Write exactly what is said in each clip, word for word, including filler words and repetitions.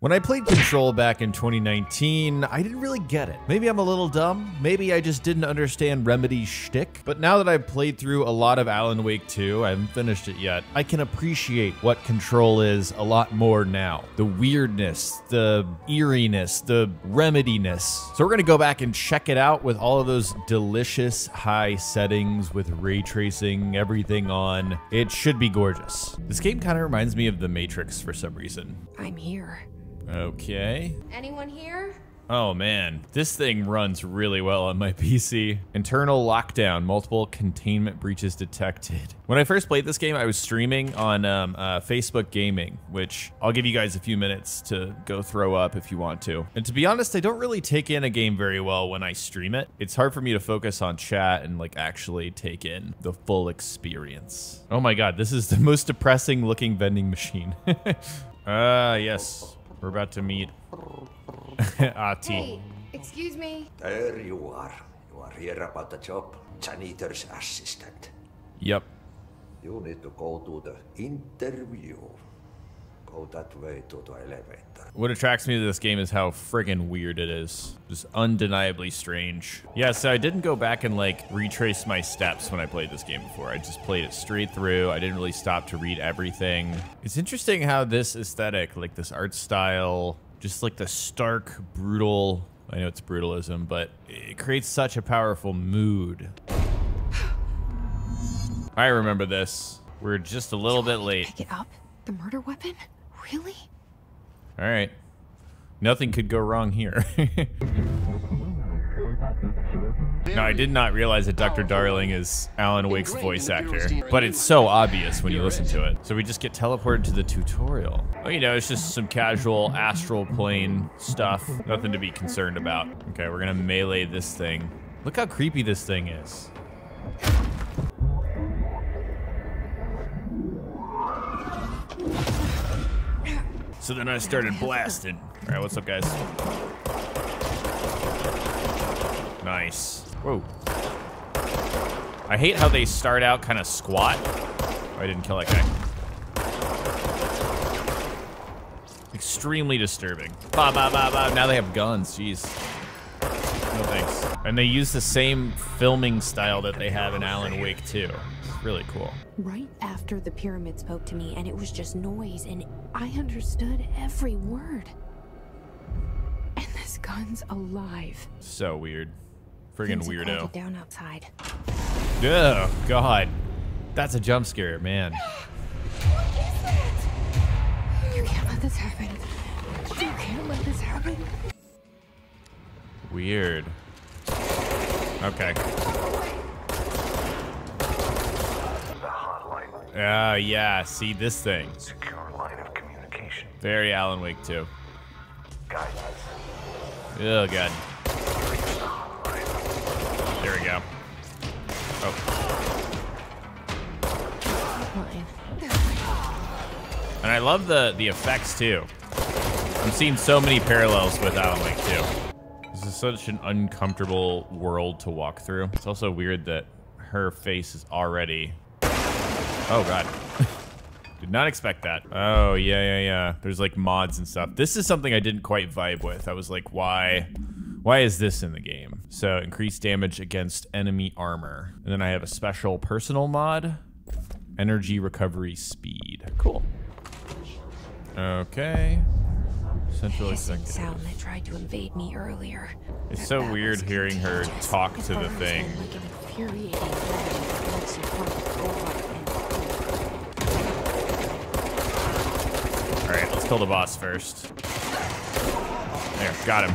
When I played Control back in twenty nineteen, I didn't really get it. Maybe I'm a little dumb, maybe I just didn't understand Remedy's shtick, but now that I've played through a lot of Alan Wake two, I haven't finished it yet, I can appreciate what Control is a lot more now. The weirdness, the eeriness, the Remediness. So we're gonna go back and check it out with all of those delicious high settings with ray tracing, everything on. It should be gorgeous. This game kind of reminds me of The Matrix for some reason. I'm here. Okay. Anyone here? Oh man, this thing runs really well on my P C. Internal lockdown, multiple containment breaches detected. When I first played this game, I was streaming on um, uh, Facebook Gaming, which I'll give you guys a few minutes to go throw up if you want to. And to be honest, I don't really take in a game very well when I stream it. It's hard for me to focus on chat and like actually take in the full experience. Oh my God, this is the most depressing looking vending machine. Ah, uh, yes. We're about to meet Ahti. Hey, excuse me. There you are. You are here about the job. Janitor's assistant. Yep. You need to go to the interview. Go that way to the elevator. What attracts me to this game is how friggin' weird it is. Just undeniably strange. Yeah, so I didn't go back and like retrace my steps when I played this game before. I just played it straight through. I didn't really stop to read everything. It's interesting how this aesthetic, like this art style, just like the stark, brutal, I know it's brutalism, but it creates such a powerful mood. I remember this. We're just a little bit late. Pick it up? The murder weapon? Really? All right. Nothing could go wrong here. No, I did not realize that Doctor Darling is Alan Wake's voice actor, but it's so obvious when you listen to it. So we just get teleported to the tutorial. Oh, you know, it's just some casual astral plane stuff. Nothing to be concerned about. Okay, we're gonna melee this thing. Look how creepy this thing is. So then I started blasting. All right, what's up, guys? Nice. Whoa. I hate how they start out kind of squat. Oh, I didn't kill that guy. Extremely disturbing. Ba ba ba ba. Now they have guns. Jeez. No thanks. And they use the same filming style that they have in Alan Wake two. It's really cool. Right after the pyramid spoke to me, and it was just noise, and I understood every word. And this gun's alive. So weird. Friggin' weirdo. Down outside. Oh, God. That's a jump scare, man. What is that? You can't let this happen. You can't let this happen. Weird. Okay. Ah, uh, yeah. See this thing. Secure line of communication. Very Alan Wake two. Guidance. Oh God. There we go. Oh. And I love the the effects too. I'm seeing so many parallels with Alan Wake two. This is such an uncomfortable world to walk through. It's also weird that her face is already. Oh God. Did not expect that. Oh, yeah, yeah, yeah. There's like mods and stuff. This is something I didn't quite vibe with. I was like, why? Why is this in the game? So increase damage against enemy armor. And then I have a special personal mod. Energy recovery speed. Cool. Okay. Central executive. It's sound that tried to invade me earlier. It's so weird hearing her talk to the thing. All right, let's kill the boss first. There, got him.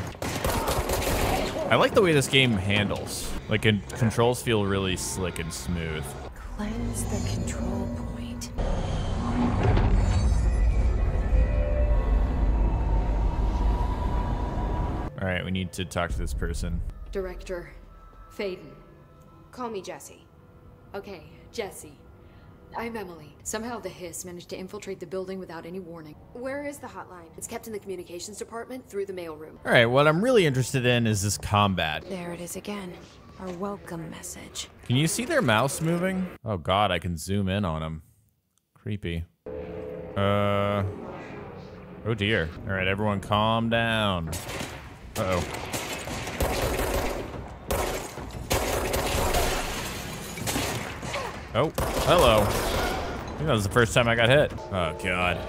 I like the way this game handles. Like, it controls feel really slick and smooth. Cleanse the control point. All right, we need to talk to this person. Director Faden. Call me Jesse. Okay, Jesse. I'm Emily. Somehow the hiss managed to infiltrate the building without any warning. Where is the hotline? It's kept in the communications department through the mailroom. All right, what I'm really interested in is this combat. There it is again, our welcome message. Can you see their mouse moving? Oh God, I can zoom in on them. Creepy. Uh, Oh dear. All right, everyone calm down. Uh-oh. Oh, hello. I think that was the first time I got hit. Oh God.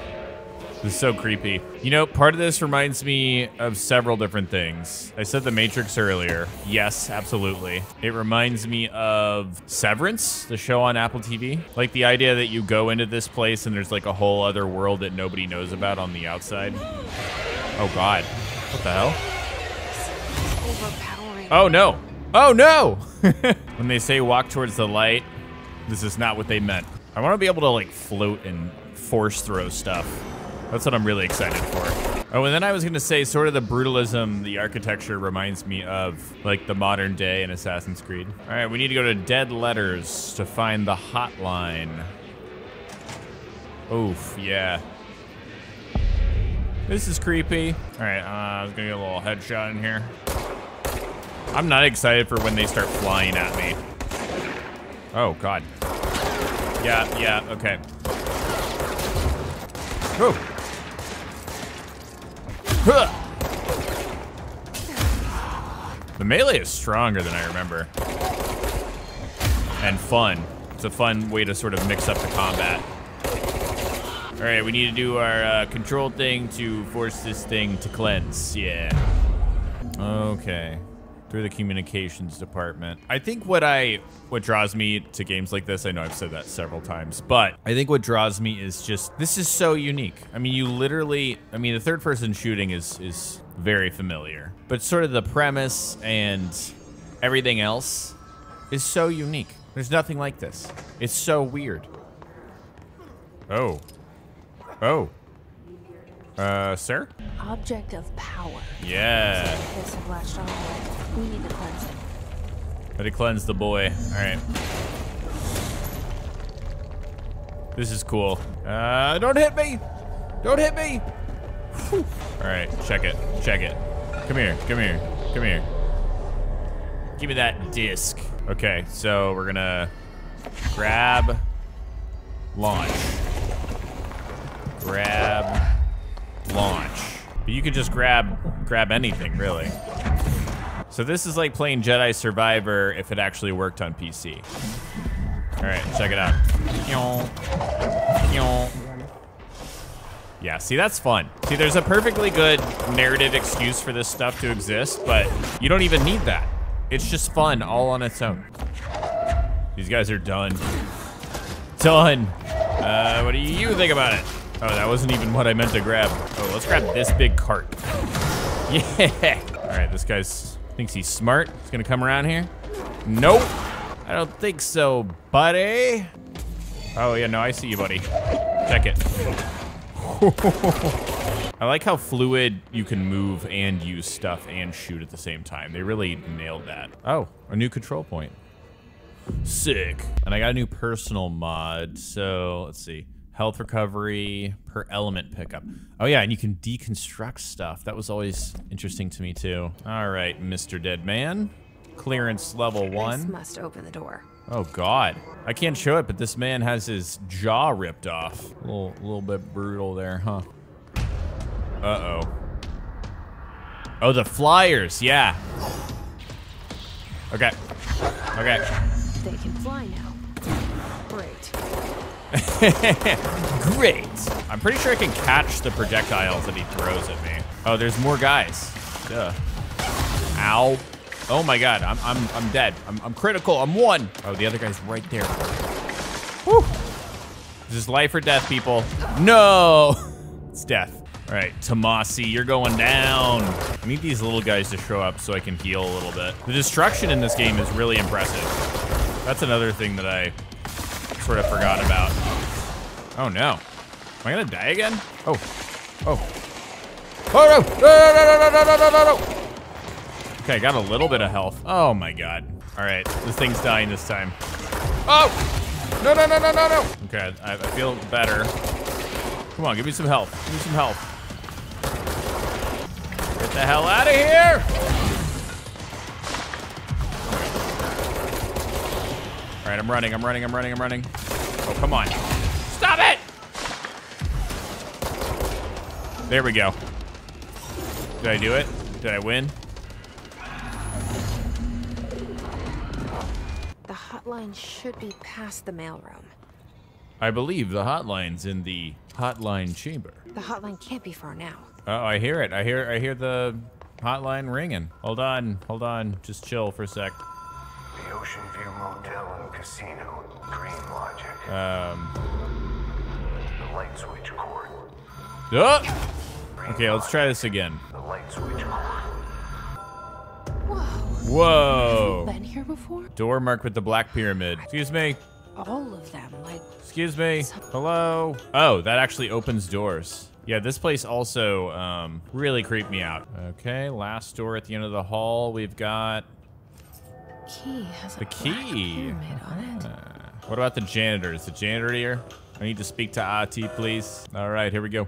This is so creepy. You know, part of this reminds me of several different things. I said The Matrix earlier. Yes, absolutely. It reminds me of Severance, the show on Apple T V. Like the idea that you go into this place and there's like a whole other world that nobody knows about on the outside. Oh God, what the hell? Overpowering. Oh no, oh no! When they say walk towards the light, this is not what they meant. I wanna be able to like float and force throw stuff. That's what I'm really excited for. Oh, and then I was gonna say sort of the brutalism, the architecture reminds me of like the modern day in Assassin's Creed. All right, we need to go to Dead Letters to find the hotline. Oof, yeah. This is creepy. All right, uh, I was gonna get a little headshot in here. I'm not excited for when they start flying at me. Oh God. Yeah, yeah, okay. Oh. Huh. The melee is stronger than I remember. And fun. It's a fun way to sort of mix up the combat. All right, we need to do our uh, control thing to force this thing to cleanse. Yeah. Okay. Through the communications department. I think what I, what draws me to games like this, I know I've said that several times, but I think what draws me is just, this is so unique. I mean, you literally, I mean, the third person shooting is, is very familiar, but sort of the premise and everything else is so unique. There's nothing like this. It's so weird. Oh. Oh. Uh, sir? Object of power. Yeah. We need to cleanse him. Gotta cleanse the boy. All right. This is cool. Uh, don't hit me! Don't hit me! All right, check it, check it. Come here, come here, come here. Give me that disc. Okay, so we're gonna grab, launch. Grab. Launch. But you could just grab grab anything, really. So this is like playing Jedi Survivor if it actually worked on P C. All right, check it out. Yeah, see, that's fun. See, there's a perfectly good narrative excuse for this stuff to exist, but you don't even need that. It's just fun all on its own. These guys are done. Done. Uh, what do you think about it? Oh, that wasn't even what I meant to grab. Oh, let's grab this big cart. Yeah. All right, this guy thinks he's smart. He's gonna come around here. Nope. I don't think so, buddy. Oh yeah, no, I see you, buddy. Check it. I like how fluid you can move and use stuff and shoot at the same time. They really nailed that. Oh, a new control point. Sick. And I got a new personal mod, so let's see. Health recovery per element pickup. Oh yeah, and you can deconstruct stuff. That was always interesting to me too. All right, Mister Dead Man. Clearance level one. This must open the door. Oh God. I can't show it, but this man has his jaw ripped off. A little, little bit brutal there, huh? Uh-oh. Oh, the flyers, yeah. Okay, okay. They can fly now. Great. Great. I'm pretty sure I can catch the projectiles that he throws at me. Oh, there's more guys. Duh. Ow. Oh my God, I'm I'm I'm dead. I'm I'm critical. I'm one. Oh, the other guy's right there. Woo! This is life or death, people. No, it's death. All right, Tomasi, you're going down. I need these little guys to show up so I can heal a little bit. The destruction in this game is really impressive. That's another thing that I sort of forgot about. Oh no. Am I gonna die again? Oh. Oh. Oh no! No, no, no, no, no, no, no, no. Okay, I got a little bit of health. Oh my God. All right, this thing's dying this time. Oh! No, no, no, no, no, no. Okay, I, I feel better. Come on, give me some health. Give me some health. Get the hell out of here! All right, I'm running, I'm running, I'm running, I'm running. Oh, come on. Stop it! There we go. Did I do it? Did I win? The hotline should be past the mailroom. I believe the hotline's in the hotline chamber. The hotline can't be far now. Uh oh, I hear it. I hear I hear the hotline ringing. Hold on, hold on. Just chill for a sec. The Ocean View Motel and Casino, Green Logic. Um. The light switch cord. Oh! Okay, let's try this again. The light switch cord. Whoa. Whoa. Have you been here before? Door marked with the black pyramid. Excuse me. All of them, like... Excuse me. Hello? Oh, that actually opens doors. Yeah, this place also um, really creeped me out. Okay, last door at the end of the hall. We've got... Key has a black pyramid on it. Uh, what about the janitor? Is the janitor here? I need to speak to Ahti, please. All right, here we go.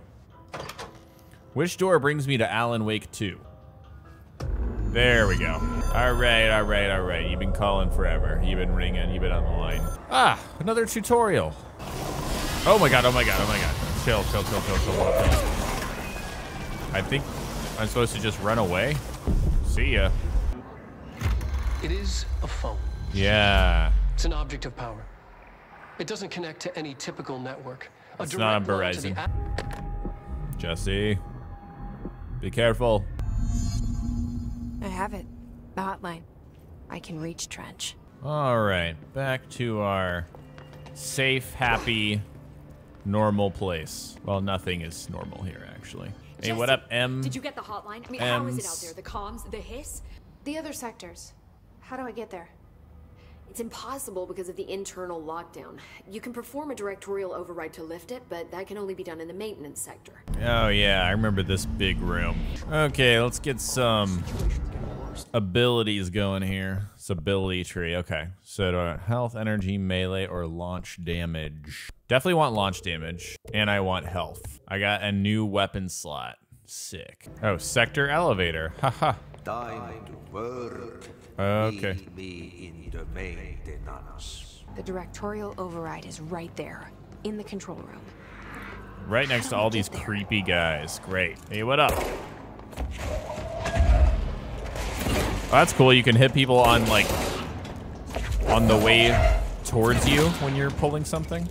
Which door brings me to Alan Wake two? There we go. All right, all right, all right. You've been calling forever. You've been ringing. You've been on the line. Ah, another tutorial. Oh my god, oh my god, oh my god. Chill, chill, chill, chill, chill. I think I'm supposed to just run away. See ya. It is a phone. Yeah. It's an object of power. It doesn't connect to any typical network. A it's not on Verizon. Jesse, be careful. I have it. The hotline. I can reach Trench. All right, back to our safe, happy, normal place. Well, nothing is normal here, actually. Hey, Jesse, what up, M? Did you get the hotline? I mean, M's. How is it out there? The comms, the hiss? The other sectors. How do I get there? It's impossible because of the internal lockdown. You can perform a directorial override to lift it, but that can only be done in the maintenance sector. Oh yeah, I remember this big room. Okay, let's get some abilities going here. It's ability tree, okay. So do I want health, energy, melee, or launch damage? Definitely want launch damage, and I want health. I got a new weapon slot, sick. Oh, sector elevator, haha. Time to work. Okay. The directorial override is right there, in the control room. Right next to all these creepy guys. Great. Hey, what up? Oh, that's cool. You can hit people on like on the way towards you when you're pulling something.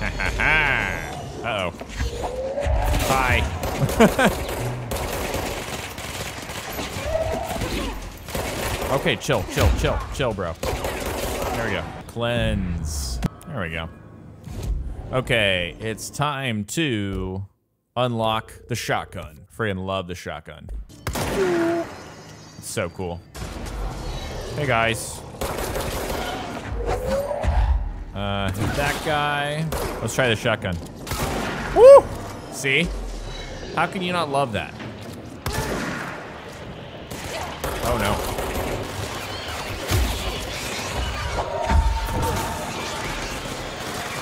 Ha ha ha. Uh oh. Hi. Okay, chill, chill, chill, chill, bro. There we go. Cleanse. There we go. Okay, it's time to unlock the shotgun. Freaking love the shotgun. It's so cool. Hey, guys. Uh, hit that guy. Let's try the shotgun. Woo! See? How can you not love that? Oh no.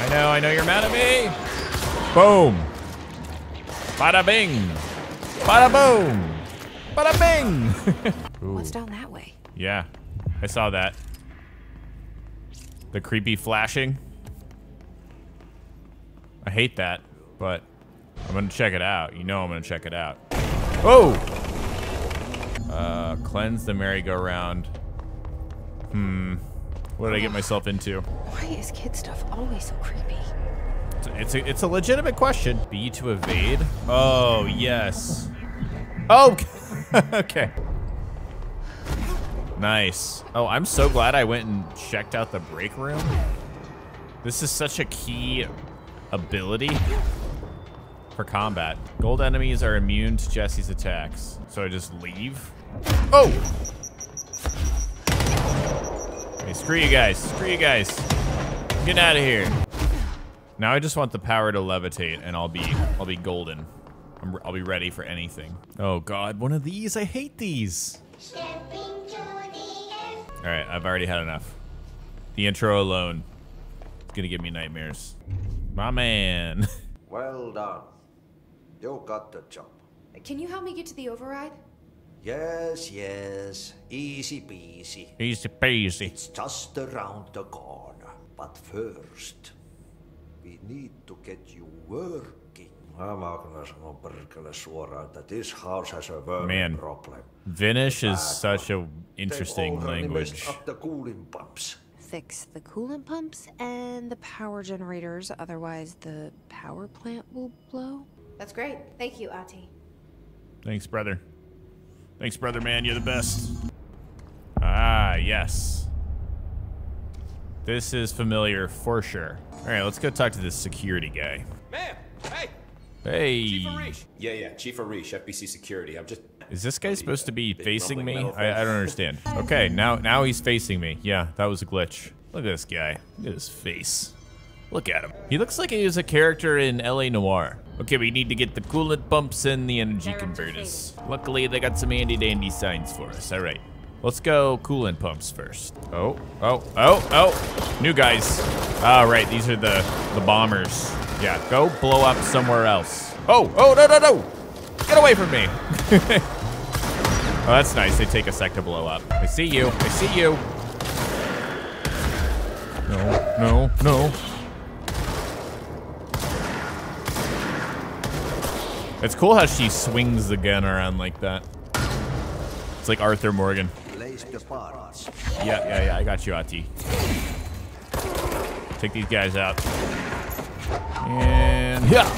I know, I know you're mad at me. Boom. Bada bing. Bada boom. Bada bing. What's down that way? Yeah, I saw that. The creepy flashing. I hate that, but I'm gonna check it out. You know I'm gonna check it out. Oh! Uh, cleanse the merry-go-round. Hmm. What did I get myself into? Why is kid stuff always so creepy? It's a, it's a, it's a legitimate question. B to evade? Oh, yes. Oh! Okay. Nice. Oh, I'm so glad I went and checked out the break room. This is such a key ability for combat. Gold enemies are immune to Jesse's attacks. So I just leave. Oh! Hey, screw you guys, screw you guys. Get out of here. Now I just want the power to levitate and I'll be, I'll be golden. I'm, I'll be ready for anything. Oh God, one of these, I hate these. All right, I've already had enough. The intro alone is gonna give me nightmares. My man. Well done. You got the job. Can you help me get to the override? Yes, yes. Easy peasy. Easy peasy. It's just around the corner. But first, we need to get you working. Man, Finnish is such an interesting language. Up the cooling pumps. Fix the coolant pumps and the power generators, otherwise the power plant will blow. That's great. Thank you, Ahti. Thanks, brother. Thanks, brother, man. You're the best. Ah, yes. This is familiar for sure. All right, let's go talk to this security guy. Ma'am, hey. Hey. Chief Arish. Yeah, yeah, Chief Arish, F B C Security. I'm just... Is this guy supposed to be facing me? I, I don't understand. Okay, now now he's facing me. Yeah, that was a glitch. Look at this guy. Look at his face. Look at him. He looks like he was a character in L A. Noir. Okay, we need to get the coolant pumps and the energy converters. Luckily, they got some handy-dandy signs for us. All right, let's go coolant pumps first. Oh, oh, oh, oh. New guys. All right, these are the, the bombers. Yeah, go blow up somewhere else. Oh, oh, no, no, no. Get away from me. Oh, that's nice. They take a sec to blow up. I see you. I see you. No, no, no. It's cool how she swings the gun around like that. It's like Arthur Morgan. Yeah, yeah, yeah. I got you, Ahti. Take these guys out. And yeah.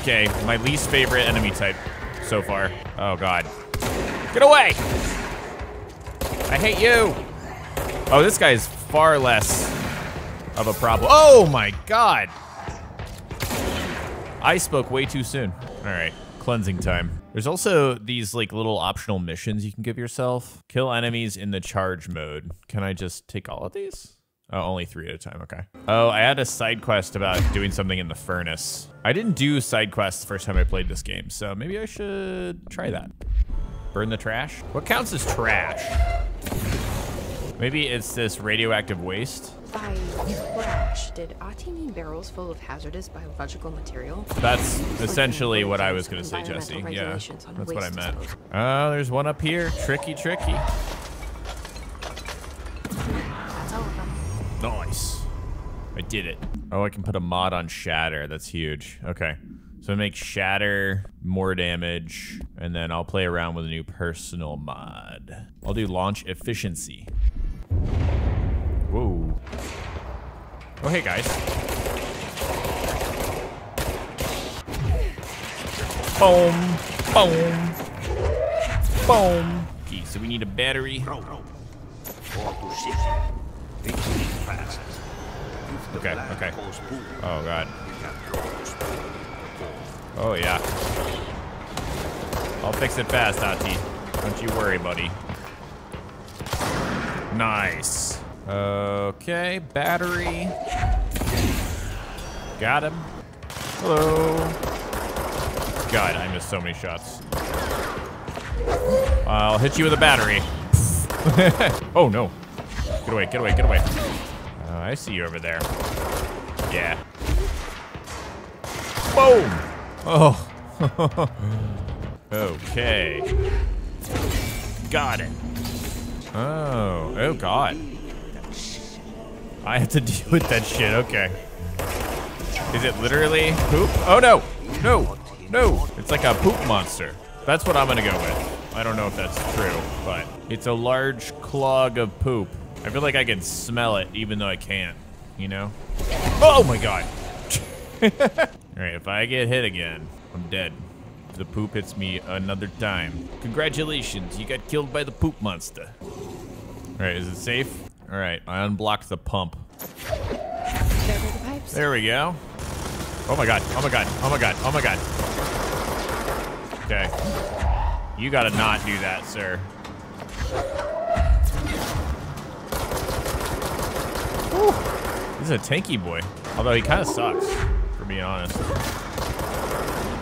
Okay, my least favorite enemy type so far. Oh God. Get away! I hate you! Oh, this guy is far less of a problem. Oh my God! I spoke way too soon. All right, cleansing time. There's also these like little optional missions you can give yourself. Kill enemies in the charge mode. Can I just take all of these? Oh, only three at a time, okay. Oh, I had a side quest about doing something in the furnace. I didn't do side quests the first time I played this game, so maybe I should try that. Burn the trash? What counts as trash? Maybe it's this radioactive waste. By trash, did Ahti mean barrels full of hazardous biological material? That's essentially what I was gonna say, Jesse. Yeah, that's what I meant. Oh, there's one up here. Tricky, tricky. Nice. I did it. Oh, I can put a mod on shatter. That's huge. Okay. So I make shatter, more damage, and then I'll play around with a new personal mod. I'll do launch efficiency. Whoa. Oh, hey, guys. Boom. Boom. Boom. Okay, so we need a battery. Okay, okay. Oh, God. Oh, yeah. I'll fix it fast, Ahti. Don't you worry, buddy. Nice. Okay, battery. Got him. Hello. God, I missed so many shots. I'll hit you with a battery. Oh, no. Get away, get away, get away. Oh, I see you over there. Yeah. Boom! Oh. Okay. Got it. Oh, oh God. I have to deal with that shit, okay. Is it literally poop? Oh no, no, no. It's like a poop monster. That's what I'm gonna go with. I don't know if that's true, but it's a large clog of poop. I feel like I can smell it, even though I can't, you know? Oh my God. All right, if I get hit again, I'm dead. If the poop hits me another time. Congratulations, you got killed by the poop monster. All right, is it safe? All right, I unblocked the pump. There go the pipes. There we go. Oh my God, oh my God, oh my God, oh my God. Okay, you gotta not do that, sir. Woo. This is a tanky boy. Although he kind of sucks, for being honest.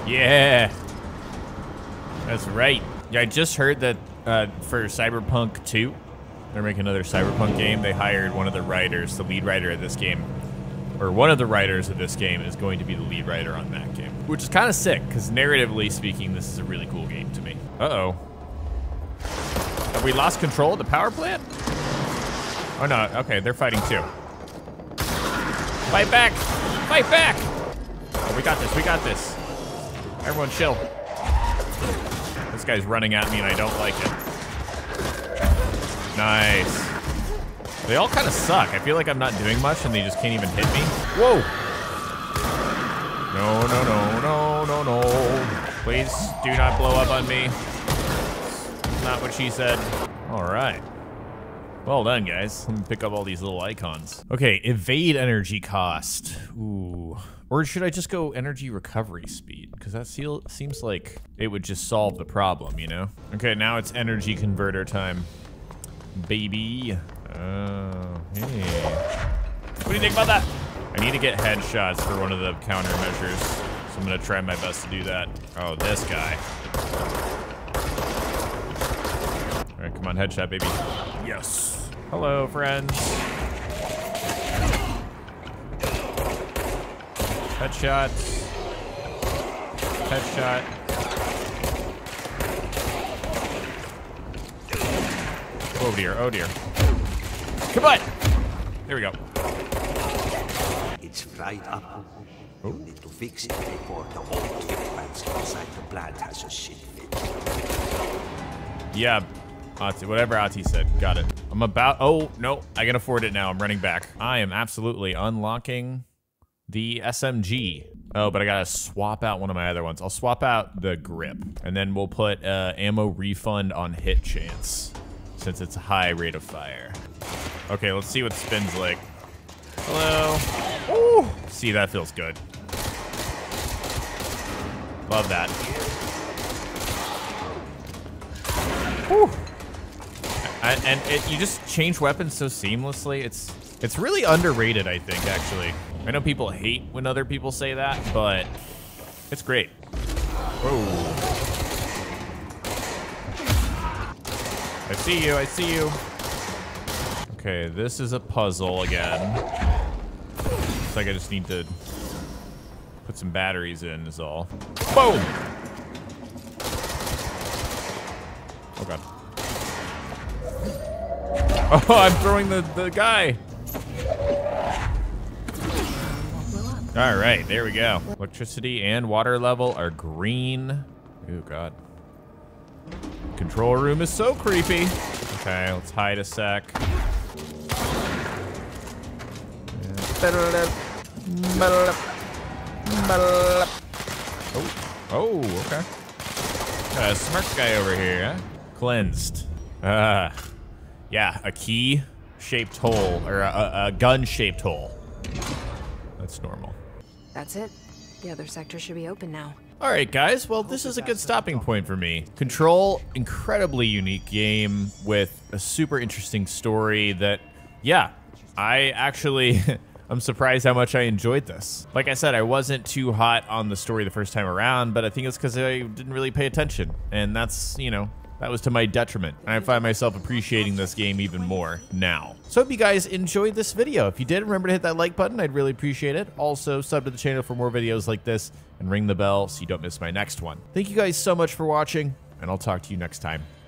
Yeah. That's right. Yeah, I just heard that uh, for Cyberpunk two, they're making another Cyberpunk game. They hired one of the writers, the lead writer of this game. Or one of the writers of this game is going to be the lead writer on that game. Which is kind of sick, because narratively speaking, this is a really cool game to me. Uh-oh. Have we lost control of the power plant? Oh, no. Okay, they're fighting too. Fight back! Fight back! Oh, we got this, we got this. Everyone chill. This guy's running at me and I don't like it. Nice. They all kind of suck. I feel like I'm not doing much and they just can't even hit me. Whoa! No, no, no, no, no, no. Please do not blow up on me. Not what she said. All right. Well done, guys. Let me pick up all these little icons. Okay, evade energy cost. Ooh. Or should I just go energy recovery speed? Because that seems like it would just solve the problem, you know? Okay, now it's energy converter time. Baby. Oh, hey. What do you think about that? I need to get headshots for one of the countermeasures. So I'm gonna try my best to do that. Oh, this guy. All right, come on, headshot, baby. Yes. Hello, friends. Headshot. Headshot. Oh dear, oh dear. Come on! Here we go. It's fried up. Oh. You need to fix it before the old fitments inside the plant has a shit fit. Yeah, Ahti, whatever Ahti said, got it. I'm about, oh, no, I can afford it now, I'm running back. I am absolutely unlocking the S M G. Oh, but I gotta swap out one of my other ones. I'll swap out the grip, and then we'll put uh, ammo refund on hit chance, since it's a high rate of fire. Okay, let's see what spins like. Hello. Ooh. See, that feels good. Love that. Ooh. I, and it, you just change weapons so seamlessly. It's it's really underrated, I think, actually. I know people hate when other people say that, but it's great. Whoa. I see you, I see you. Okay, this is a puzzle again. Looks like I just need to put some batteries in is all. Boom! Oh god. Oh, I'm throwing the, the guy. All right, there we go. Electricity and water level are green. Oh god. Control room is so creepy. Okay, let's hide a sec. Oh, oh, okay. Got a smart guy over here, huh? Cleansed. Uh, yeah, a key-shaped hole, or a, a gun-shaped hole. That's normal. That's it. The other sector should be open now. All right, guys, well, this is a good stopping point for me. Control, incredibly unique game with a super interesting story that, yeah, I actually... I'm surprised how much I enjoyed this. Like I said, I wasn't too hot on the story the first time around, but I think it's because I didn't really pay attention. And that's, you know, that was to my detriment. And I find myself appreciating this game even more now. So I hope you guys enjoyed this video. If you did, remember to hit that like button. I'd really appreciate it. Also, sub to the channel for more videos like this and ring the bell so you don't miss my next one. Thank you guys so much for watching, and I'll talk to you next time.